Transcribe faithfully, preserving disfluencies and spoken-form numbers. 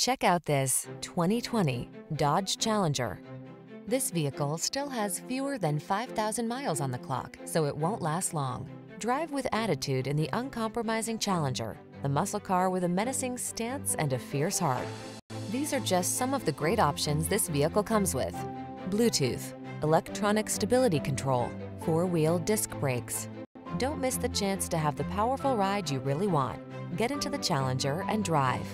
Check out this twenty twenty Dodge Challenger. This vehicle still has fewer than five thousand miles on the clock, so it won't last long. Drive with attitude in the uncompromising Challenger, the muscle car with a menacing stance and a fierce heart. These are just some of the great options this vehicle comes with: Bluetooth, electronic stability control, four-wheel disc brakes. Don't miss the chance to have the powerful ride you really want. Get into the Challenger and drive.